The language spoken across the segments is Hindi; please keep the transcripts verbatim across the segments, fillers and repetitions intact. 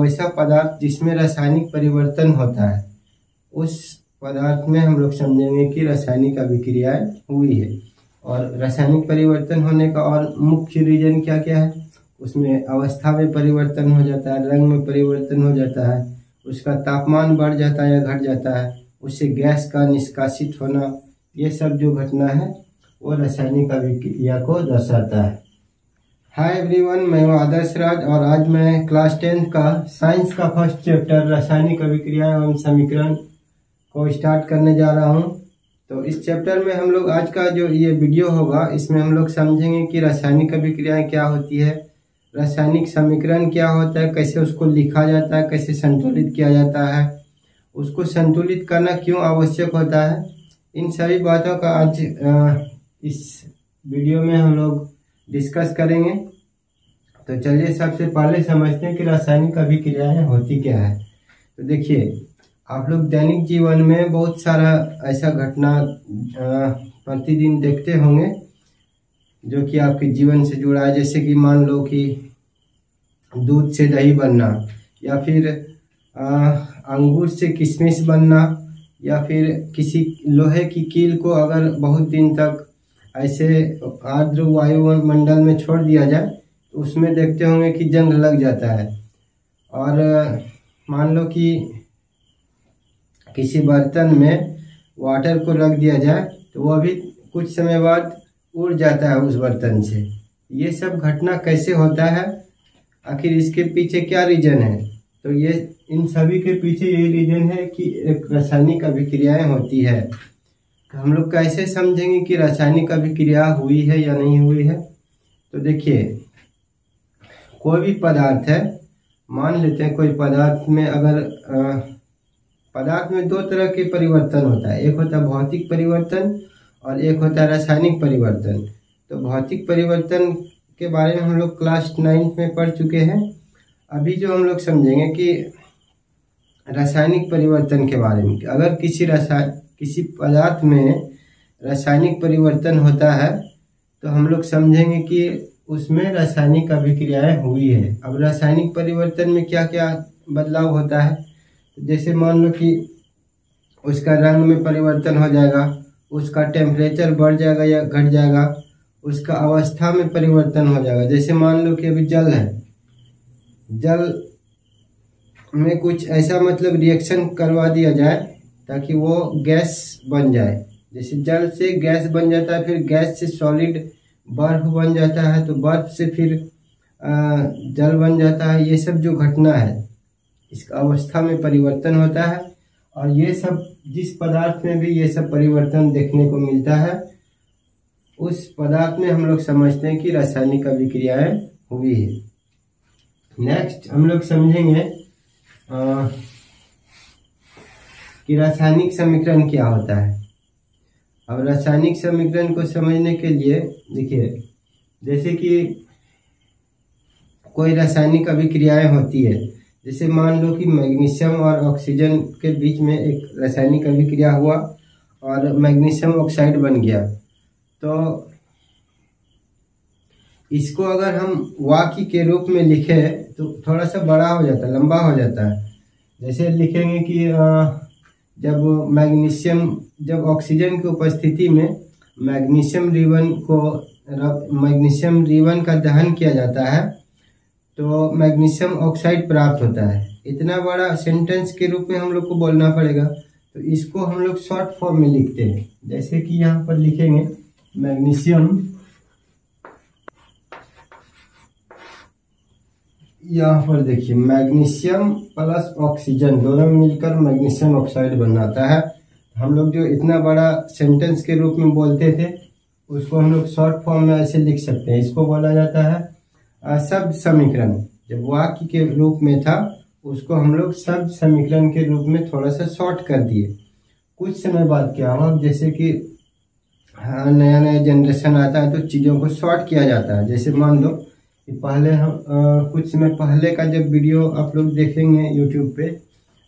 वैसा पदार्थ जिसमें रासायनिक परिवर्तन होता है, उस पदार्थ में हम लोग समझेंगे कि रासायनिक अभिक्रिया हुई है। और रासायनिक परिवर्तन होने का और मुख्य रीजन क्या क्या है, उसमें अवस्था में परिवर्तन हो जाता है, रंग में परिवर्तन हो जाता है, उसका तापमान बढ़ जाता है या घट जाता है, उससे गैस का निष्कासित होना, ये सब जो घटना है वो रासायनिक अभिक्रिया को दर्शाता है। हाय एवरीवन, मैं हूँ आदर्श राज और आज मैं क्लास टेंथ का साइंस का फर्स्ट चैप्टर रासायनिक अभिक्रिया एवं समीकरण को स्टार्ट करने जा रहा हूँ। तो इस चैप्टर में हम लोग आज का जो ये वीडियो होगा इसमें हम लोग समझेंगे कि रासायनिक अभिक्रियाएँ क्या होती है, रासायनिक समीकरण क्या होता है, कैसे उसको लिखा जाता है, कैसे संतुलित किया जाता है, उसको संतुलित करना क्यों आवश्यक होता है, इन सभी बातों का आज इस वीडियो में हम लोग डिस्कस करेंगे। तो चलिए सबसे पहले समझते हैं कि रासायनिक अभिक्रियाएं होती क्या है। तो देखिए, आप लोग दैनिक जीवन में बहुत सारा ऐसा घटना प्रतिदिन देखते होंगे जो कि आपके जीवन से जुड़ा है, जैसे कि मान लो कि दूध से दही बनना, या फिर आ, अंगूर से किशमिश बनना, या फिर किसी लोहे की कील को अगर बहुत दिन तक ऐसे आर्द्र वायुमंडल में छोड़ दिया जाए तो उसमें देखते होंगे कि जंग लग जाता है। और मान लो कि किसी बर्तन में वाटर को रख दिया जाए तो वह भी कुछ समय बाद उड़ जाता है उस बर्तन से। ये सब घटना कैसे होता है, आखिर इसके पीछे क्या रीजन है? तो ये इन सभी के पीछे यही रीजन है कि एक रासायनिक अभिक्रियाएं होती है। हम लोग कैसे समझेंगे कि रासायनिक अभिक्रिया हुई है या नहीं हुई है? तो देखिए, कोई भी पदार्थ है, मान लेते हैं कोई पदार्थ में अगर आ, पदार्थ में दो तरह के परिवर्तन होता है, एक होता है भौतिक परिवर्तन और एक होता है रासायनिक परिवर्तन। तो भौतिक परिवर्तन के बारे में हम लोग क्लास नाइन्थ में पढ़ चुके हैं। अभी जो हम लोग समझेंगे कि रासायनिक परिवर्तन के बारे में, अगर किसी रासायन किसी पदार्थ में रासायनिक परिवर्तन होता है तो हम लोग समझेंगे कि उसमें रासायनिक अभिक्रियाएं हुई है। अब रासायनिक परिवर्तन में क्या क्या बदलाव होता है, जैसे मान लो कि उसका रंग में परिवर्तन हो जाएगा, उसका टेम्परेचर बढ़ जाएगा या घट जाएगा, उसका अवस्था में परिवर्तन हो जाएगा। जैसे मान लो कि अभी जल है, जल में कुछ ऐसा मतलब रिएक्शन करवा दिया जाए ताकि वो गैस बन जाए। जैसे जल से गैस बन जाता है, फिर गैस से सॉलिड बर्फ बन जाता है, तो बर्फ से फिर जल बन जाता है। ये सब जो घटना है इसका अवस्था में परिवर्तन होता है। और ये सब जिस पदार्थ में भी ये सब परिवर्तन देखने को मिलता है उस पदार्थ में हम लोग समझते हैं कि रासायनिक अभिक्रियाएं हुई है। नेक्स्ट हम लोग समझेंगे आ, कि रासायनिक समीकरण क्या होता है। अब रासायनिक समीकरण को समझने के लिए देखिए, जैसे कि कोई रासायनिक अभिक्रियाएं होती है, जैसे मान लो कि मैग्नीशियम और ऑक्सीजन के बीच में एक रासायनिक अभिक्रिया हुआ और मैग्नीशियम ऑक्साइड बन गया। तो इसको अगर हम वाक्य के रूप में लिखें तो थोड़ा सा बड़ा हो जाता है, लंबा हो जाता है। जैसे लिखेंगे कि आ, जब मैग्नीशियम जब ऑक्सीजन की उपस्थिति में मैग्नीशियम रिबन को मैग्नीशियम रिबन का दहन किया जाता है तो मैग्नीशियम ऑक्साइड प्राप्त होता है। इतना बड़ा सेंटेंस के रूप में हम लोग को बोलना पड़ेगा, तो इसको हम लोग शॉर्ट फॉर्म में लिखते हैं। जैसे कि यहाँ पर लिखेंगे मैग्नीशियम यहाँ पर देखिए मैग्नीशियम प्लस ऑक्सीजन दोनों मिलकर मैग्नीशियम ऑक्साइड बनाता है। हम लोग जो इतना बड़ा सेंटेंस के रूप में बोलते थे उसको हम लोग शॉर्ट फॉर्म में ऐसे लिख सकते हैं। इसको बोला जाता है शब्द समीकरण। जब वाक्य के रूप में था उसको हम लोग शब्द समीकरण के रूप में थोड़ा सा शॉर्ट कर दिए। कुछ समय बाद क्या हुआ, जैसे कि हाँ नया नया जनरेशन आता है तो चीज़ों को शॉर्ट किया जाता है। जैसे मान लो पहले हम आ, कुछ समय पहले का जब वीडियो आप लोग देखेंगे यूट्यूब पे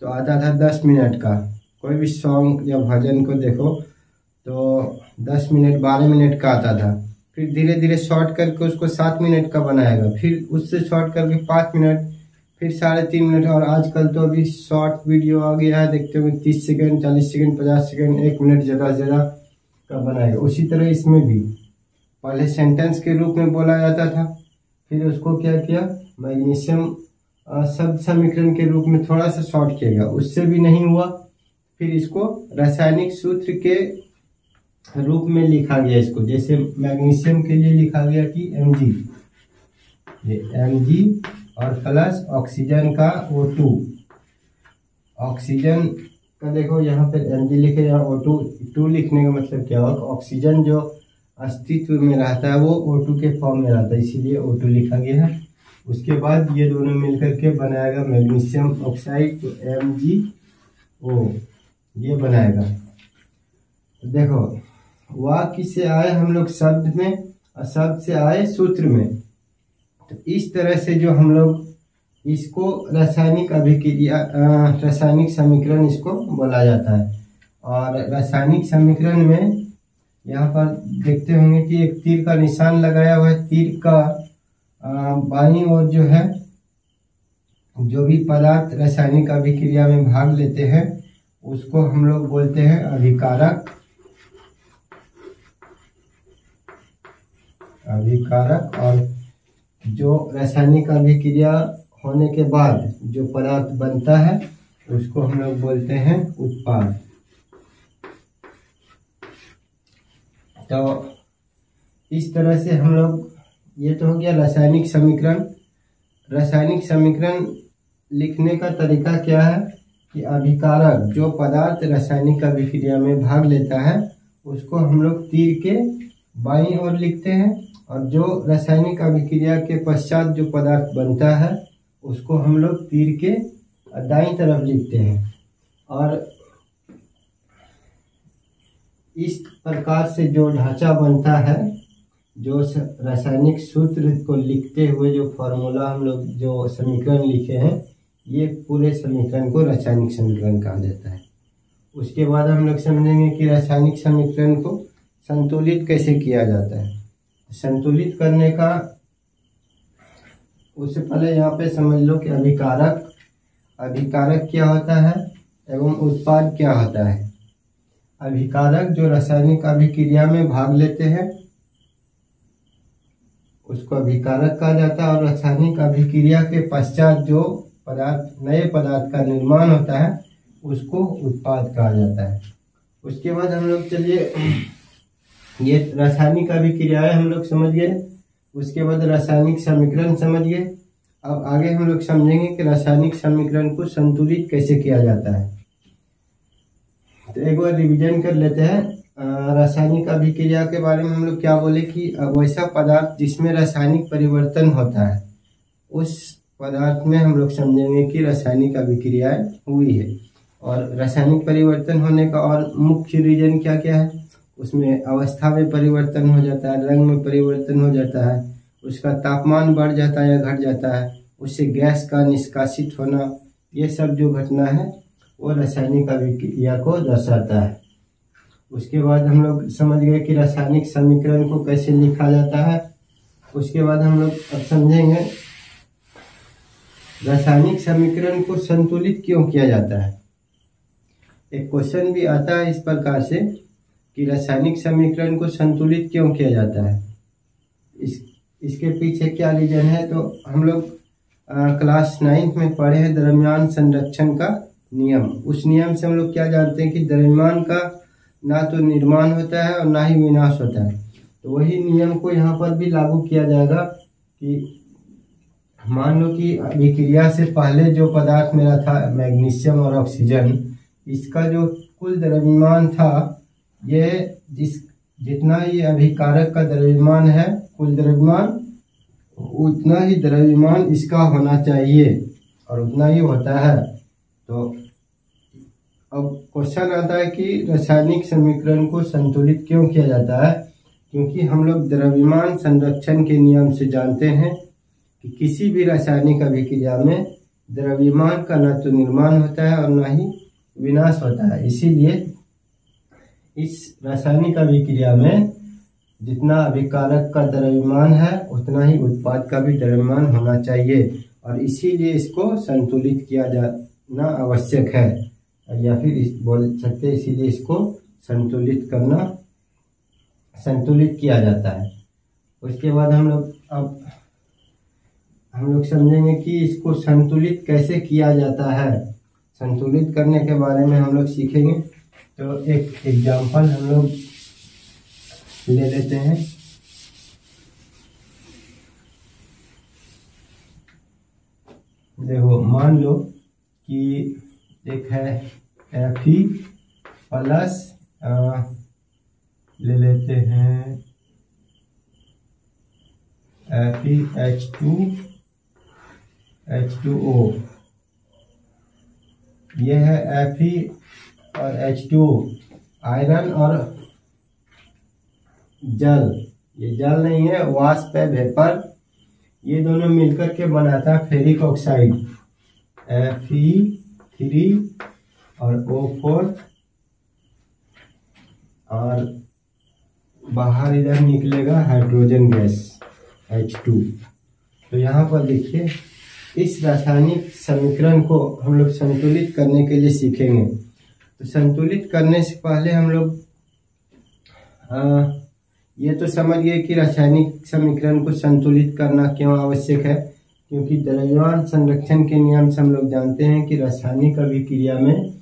तो आता था दस मिनट का, कोई भी सॉन्ग या भजन को देखो तो दस मिनट बारह मिनट का आता था। फिर धीरे धीरे शॉर्ट करके उसको सात मिनट का बनाएगा, फिर उससे शॉर्ट करके पाँच मिनट, फिर साढ़े तीन मिनट। और आजकल तो अभी शॉर्ट वीडियो आ गया है, देखते हुए तीस सेकंड, चालीस सेकंड, पचास सेकंड, एक मिनट ज़्यादा से ज़्यादा का बनाएगा। उसी तरह इसमें भी पहले सेंटेंस के रूप में बोला जाता था, फिर उसको क्या किया, मैग्नीशियम शब्द समीकरण के रूप में थोड़ा सा शॉर्ट किया गया, उससे भी नहीं हुआ, फिर इसको रासायनिक सूत्र के रूप में लिखा गया। इसको जैसे मैग्नीशियम के लिए लिखा गया कि एम जी, ये एम जी और प्लस ऑक्सीजन का ओ टू, ऑक्सीजन का देखो यहाँ पर एम जी लिखे, यहाँ ओ टू, टू लिखने का मतलब क्या होगा, ऑक्सीजन जो अस्तित्व में रहता है वो ओ टू के फॉर्म में रहता है, इसीलिए ओ टू लिखा गया है। उसके बाद ये दोनों मिलकर के बनाएगा मैग्नीशियम ऑक्साइड, तो एम जी ओ ये बनाएगा। देखो वाक्य से आए हम लोग शब्द में और शब्द से आए सूत्र में, तो इस तरह से जो हम लोग इसको रासायनिक अभिक्रिया, रासायनिक समीकरण इसको बोला जाता है। और रासायनिक समीकरण में यहाँ पर देखते होंगे कि एक तीर का निशान लगाया हुआ है, तीर का बाईं ओर जो है जो भी पदार्थ रासायनिक अभिक्रिया में भाग लेते हैं उसको हम लोग बोलते हैं अभिकारक, अभिकारक। और जो रासायनिक अभिक्रिया होने के बाद जो पदार्थ बनता है उसको हम लोग बोलते हैं उत्पाद। तो इस तरह से हम लोग, ये तो हो गया रासायनिक समीकरण। रासायनिक समीकरण लिखने का तरीका क्या है कि अभिकारक जो पदार्थ रासायनिक अभिक्रिया में भाग लेता है उसको हम लोग तीर के बाईं ओर लिखते हैं, और जो रासायनिक अभिक्रिया के पश्चात जो पदार्थ बनता है उसको हम लोग तीर के दाईं तरफ लिखते हैं। और इस प्रकार से जो ढांचा बनता है, जो रासायनिक सूत्र को लिखते हुए जो फॉर्मूला हम लोग जो समीकरण लिखे हैं, ये पूरे समीकरण को रासायनिक समीकरण कहा जाता है। उसके बाद हम लोग समझेंगे कि रासायनिक समीकरण को संतुलित कैसे किया जाता है। संतुलित करने का उससे पहले यहाँ पे समझ लो कि अभिकारक, अभिकारक क्या होता है एवं उत्पाद क्या होता है। अभिकारक जो रासायनिक अभिक्रिया में भाग लेते हैं उसको अभिकारक कहा जाता है, और रासायनिक अभिक्रिया के पश्चात जो पदार्थ, नए पदार्थ का निर्माण होता है उसको उत्पाद कहा जाता है। उसके बाद हम लोग, चलिए ये रासायनिक अभिक्रियाएं हम लोग समझ गए, उसके बाद रासायनिक समीकरण समझ गए। अब आगे हम लोग समझेंगे कि रासायनिक समीकरण को संतुलित कैसे किया जाता है। तो एक बार रिवीजन कर लेते हैं। रासायनिक अभिक्रिया के बारे में हम लोग क्या बोले कि वैसा पदार्थ जिसमें रासायनिक परिवर्तन होता है, उस पदार्थ में हम लोग समझेंगे कि रासायनिक अभिक्रियाएं हुई है। और रासायनिक परिवर्तन होने का और मुख्य रीजन क्या क्या है, उसमें अवस्था में परिवर्तन हो जाता है, रंग में परिवर्तन हो जाता है, उसका तापमान बढ़ जाता है या घट जाता है, उससे गैस का निष्कासित होना, ये सब जो घटना है वो रासायनिक अभिक्रिया को दर्शाता है। उसके बाद हम लोग समझ गए कि रासायनिक समीकरण को कैसे लिखा जाता है। उसके बाद हम लोग अब समझेंगे रासायनिक समीकरण को संतुलित क्यों किया जाता है। एक क्वेश्चन भी आता है इस प्रकार से कि रासायनिक समीकरण को संतुलित क्यों किया जाता है, इस इसके पीछे क्या रीजन है। तो हम लोग क्लास नाइन्थ में पढ़े हैं द्रव्यमान संरक्षण का नियम। उस नियम से हम लोग क्या जानते हैं कि द्रव्यमान का ना तो निर्माण होता है और ना ही विनाश होता है। तो वही नियम को यहाँ पर भी लागू किया जाएगा कि मान लो कि अभिक्रिया से पहले जो पदार्थ मेरा था मैग्नीशियम और ऑक्सीजन, इसका जो कुल द्रव्यमान था, ये जिस जितना ये अभिकारक का द्रव्यमान है कुल द्रव्यमान, उतना ही द्रव्यमान इसका होना चाहिए और उतना ही होता है। तो अब क्वेश्चन आता है कि रासायनिक समीकरण को संतुलित क्यों किया जाता है, क्योंकि हम लोग द्रव्यमान संरक्षण के नियम से जानते हैं कि किसी भी रासायनिक अभिक्रिया में द्रव्यमान का न तो निर्माण होता है और ना ही विनाश होता है। इसीलिए इस रासायनिक अभिक्रिया में जितना अभिकारक का द्रव्यमान है उतना ही उत्पाद का भी द्रव्यमान होना चाहिए, और इसीलिए इसको संतुलित किया जाना आवश्यक है, या फिर इस बोल सकते हैं इसीलिए इसको संतुलित करना, संतुलित किया जाता है। उसके बाद हम लोग अब हम लोग समझेंगे कि इसको संतुलित कैसे किया जाता है। संतुलित करने के बारे में हम लोग सीखेंगे। तो एक एग्जाम्पल हम लोग ले लेते हैं। देखो, मान लो कि एक है एफ ई प्लस ले लेते हैं F E H two H two O, ये है एफ ई और एच टू आयरन और जल, ये जल नहीं है, वाष्प है, वेपर, ये दोनों मिलकर के बनाता है ferric oxide F E three और ओ फोर, और बाहर इधर निकलेगा हाइड्रोजन गैस एच टू। तो यहाँ पर देखिए, इस रासायनिक समीकरण को हम लोग संतुलित करने के लिए सीखेंगे। तो संतुलित करने से पहले हम लोग ये तो समझ गए कि रासायनिक समीकरण को संतुलित करना क्यों आवश्यक है, क्योंकि द्रव्यमान संरक्षण के नियम से हम लोग जानते हैं कि रासायनिक अभिक्रिया में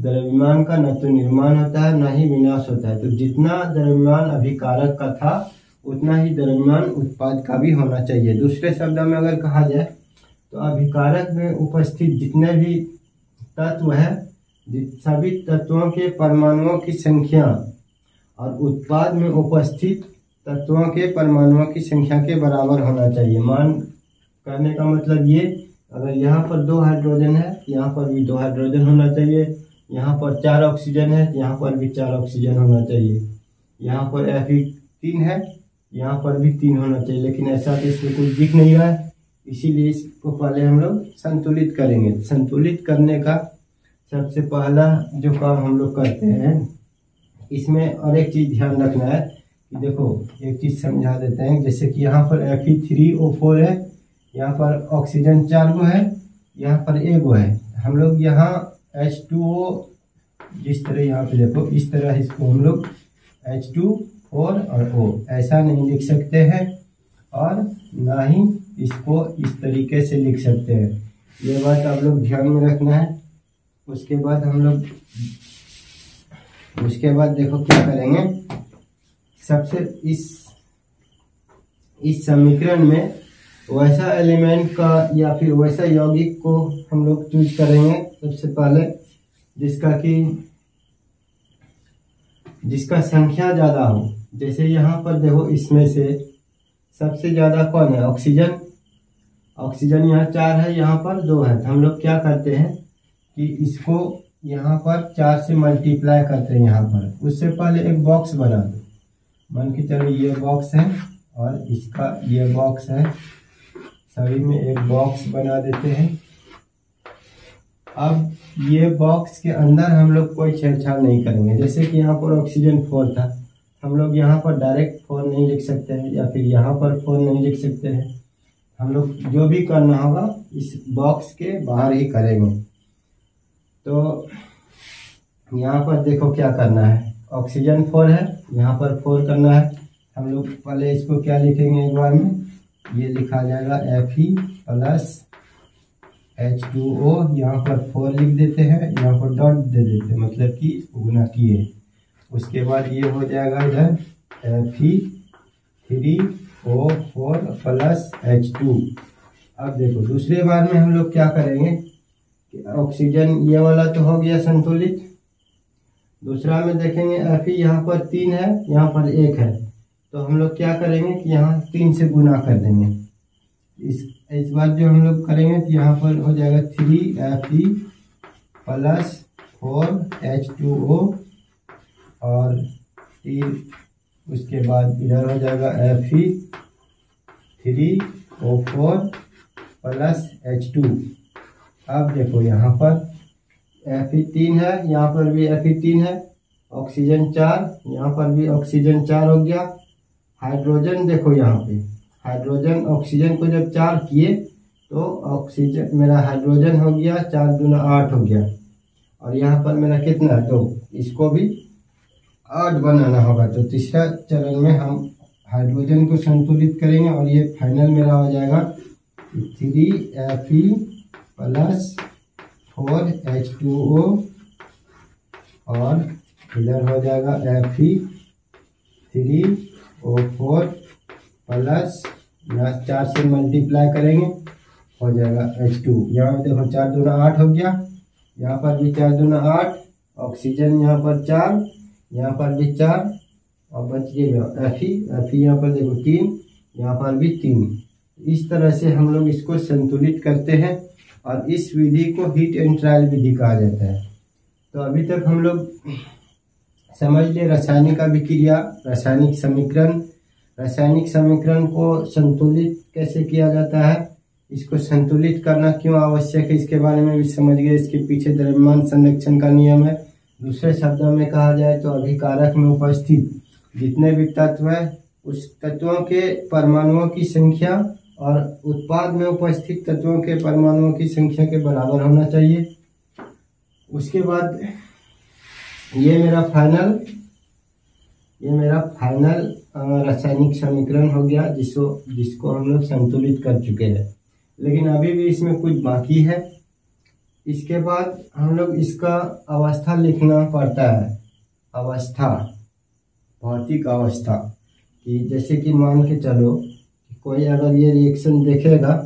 द्रव्यमान का न तो निर्माण होता है न ही विनाश होता है। तो जितना द्रव्यमान अभिकारक का था उतना ही द्रव्यमान उत्पाद का भी होना चाहिए। दूसरे शब्दों में अगर कहा जाए तो अभिकारक में उपस्थित जितने भी तत्व हैं, सभी तत्वों के परमाणुओं की संख्या और उत्पाद में उपस्थित तत्वों के परमाणुओं की संख्या के बराबर होना चाहिए। मान करने का मतलब ये, अगर यहाँ पर दो हाइड्रोजन है यहाँ पर भी दो हाइड्रोजन होना चाहिए, यहाँ पर चार ऑक्सीजन है यहाँ पर भी चार ऑक्सीजन होना चाहिए, यहाँ पर एफ ई तीन है यहाँ पर भी तीन होना चाहिए, लेकिन ऐसा तो इसमें कुछ दिख नहीं रहा है। इसीलिए इसको पहले हम लोग संतुलित करेंगे। संतुलित करने का सबसे पहला जो काम हम लोग करते हैं इसमें, और एक चीज़ ध्यान रखना है कि देखो, एक चीज़ समझा देते हैं, जैसे कि यहाँ पर F E three O four है, यहाँ पर ऑक्सीजन चार गो है, यहाँ पर एक गो है। हम लोग यहाँ एच टू ओ जिस तरह यहाँ पे देखो, इस तरह इसको हम लोग एच टू फोर और O ऐसा नहीं लिख सकते हैं, और ना ही इसको इस तरीके से लिख सकते हैं। ये बात आप लोग ध्यान में रखना है। उसके बाद हम लोग उसके बाद देखो क्या करेंगे, सबसे इस इस समीकरण में वैसा एलिमेंट का या फिर वैसा यौगिक को हम लोग चूज करेंगे सबसे पहले जिसका कि जिसका संख्या ज़्यादा हो। जैसे यहाँ पर देखो, इसमें से सबसे ज़्यादा कौन है, ऑक्सीजन। ऑक्सीजन यहाँ चार है यहाँ पर दो है, तो हम लोग क्या करते हैं कि इसको यहाँ पर चार से मल्टीप्लाई करते हैं। यहाँ पर उससे पहले एक बॉक्स बना दो, मान के चलो ये बॉक्स है और इसका ये बॉक्स है, सभी में एक बॉक्स बना देते हैं। अब ये बॉक्स के अंदर हम लोग कोई छेड़छाड़ नहीं करेंगे। जैसे कि यहाँ पर ऑक्सीजन फोर था, हम लोग यहाँ पर डायरेक्ट फोर नहीं लिख सकते हैं, या फिर यहाँ पर फोर नहीं लिख सकते हैं। हम लोग जो भी करना होगा इस बॉक्स के बाहर ही करेंगे। तो यहाँ पर देखो क्या करना है, ऑक्सीजन फोर है यहाँ पर फोर करना है। हम लोग पहले इसको क्या लिखेंगे, एक बार में ये लिखा जाएगा F E plus H two O, यहाँ पर फोर लिख देते हैं, यहाँ पर डॉट दे देते हैं, मतलब कि गुना किए। उसके बाद ये हो जाएगा इधर F E three O four plus H two. अब देखो दूसरे बार में हम लोग क्या करेंगे, ऑक्सीजन ये वाला तो हो गया संतुलित, दूसरा में देखेंगे एफ ई यहाँ पर तीन है यहाँ पर एक है, तो हम लोग क्या करेंगे कि यहाँ तीन से गुना कर देंगे। इस इस बार जो हम लोग करेंगे तो यहाँ पर हो जाएगा three F E plus four H two O और तीन, उसके बाद इधर हो जाएगा F E three O four plus H two. अब देखो यहाँ पर एफ ई तीन है यहाँ पर भी एफ ई तीन है, ऑक्सीजन चार यहाँ पर भी ऑक्सीजन चार हो गया, हाइड्रोजन देखो यहाँ पे हाइड्रोजन ऑक्सीजन को जब चार किए तो ऑक्सीजन मेरा हाइड्रोजन हो गया, चार दूना आठ हो गया, और यहाँ पर मेरा कितना है दो, इसको भी आठ बनाना होगा। तो तीसरा चरण में हम हाइड्रोजन को संतुलित करेंगे और ये फाइनल मेरा हो जाएगा three F E plus four H two O, और इधर हो जाएगा F E three O four plus, यहाँ चार से मल्टीप्लाई करेंगे हो जाएगा एच टू। यहाँ देखो चार दूना आठ हो गया, यहाँ पर भी चार दूना आठ, ऑक्सीजन यहाँ पर चार, यहाँ पर भी चार, और बच गया एफ ई, एफ ई यहाँ पर देखो तीन, यहाँ पर भी तीन। इस तरह से हम लोग इसको संतुलित करते हैं और इस विधि को हीट एंड ट्रायल विधि कहा जाता है। तो अभी तक हम लोग समझ लिए रासायनिक अभिक्रिया, रासायनिक समीकरण, रासायनिक समीकरण को संतुलित कैसे किया जाता है, इसको संतुलित करना क्यों आवश्यक है इसके बारे में भी समझ गए। इसके पीछे द्रव्यमान संरक्षण का नियम है। दूसरे शब्दों में कहा जाए तो अभिकारक में उपस्थित जितने भी तत्व हैं उस तत्वों के परमाणुओं की संख्या और उत्पाद में उपस्थित तत्वों के परमाणुओं की संख्या के बराबर होना चाहिए। उसके बाद ये मेरा फाइनल ये मेरा फाइनल रासायनिक समीकरण हो गया जिसको जिसको हम लोग संतुलित कर चुके हैं, लेकिन अभी भी इसमें कुछ बाकी है। इसके बाद हम लोग इसका अवस्था लिखना पड़ता है, अवस्था, भौतिक अवस्था, कि जैसे कि मान के चलो कोई अगर ये रिएक्शन देखेगा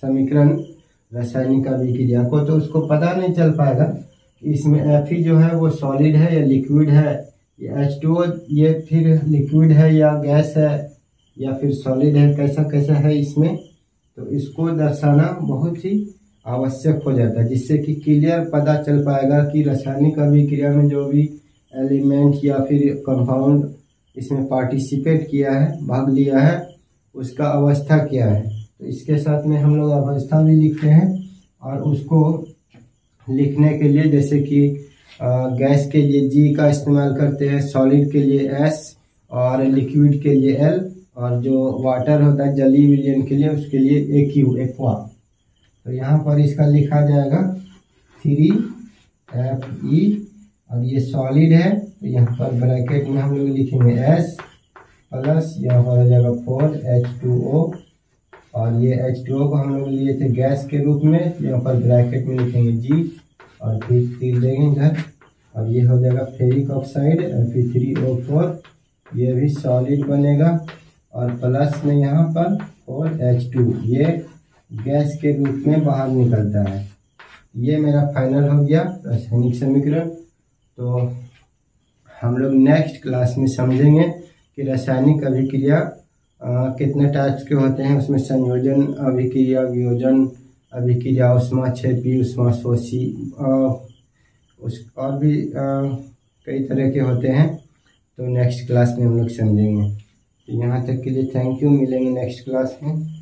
समीकरण रासायनिक अभिक्रिया को तो उसको पता नहीं चल पाएगा कि इसमें एफ ई जो है वो सॉलिड है या लिक्विड है, ये एच टू ओ ये फिर लिक्विड है या गैस है या फिर सॉलिड है, कैसा कैसा है इसमें। तो इसको दर्शाना बहुत ही आवश्यक हो जाता है जिससे कि क्लियर पता चल पाएगा कि रासायनिक अभिक्रिया में जो भी एलिमेंट या फिर कंपाउंड इसमें पार्टिसिपेट किया है, भाग लिया है, उसका अवस्था क्या है। तो इसके साथ में हम लोग अवस्था भी लिखते हैं, और उसको लिखने के लिए जैसे कि गैस के लिए जी का इस्तेमाल करते हैं, सॉलिड के लिए एस, और लिक्विड के लिए एल, और जो वाटर होता है जलीय विलयन के लिए उसके लिए ए क्यू, एक्वा। तो यहाँ पर इसका लिखा जाएगा थ्री एफ ई, और ये सॉलिड है तो यहाँ पर ब्रैकेट में हम लोग लिखेंगे एस प्लस, यहाँ पर हो जाएगा फोर एच टू ओ, और ये एच टू ओ को हम लोग लिए थे गैस के रूप में, यहाँ पर ब्रैकेट में लिखेंगे जी और फिर तीर देंगे इधर, और ये हो जाएगा फेरिक ऑक्साइड फिर थ्री ओ फोर, ये भी सॉलिड बनेगा, और प्लस में यहाँ पर फोर एच टू, ये गैस के रूप में बाहर निकलता है। ये मेरा फाइनल हो गया रासायनिक समीकरण। तो हम लोग नेक्स्ट क्लास में समझेंगे कि रासायनिक अभिक्रिया कितने टाइप्स के होते हैं, उसमें संयोजन अभिक्रिया, वियोजन अभिक्रिया, उष्मा क्षेपी, उष्मा शोषी, उस और भी आ, कई तरह के होते हैं। तो नेक्स्ट क्लास में हम लोग समझेंगे। तो यहाँ तक के लिए थैंक यू, मिलेंगे नेक्स्ट क्लास में।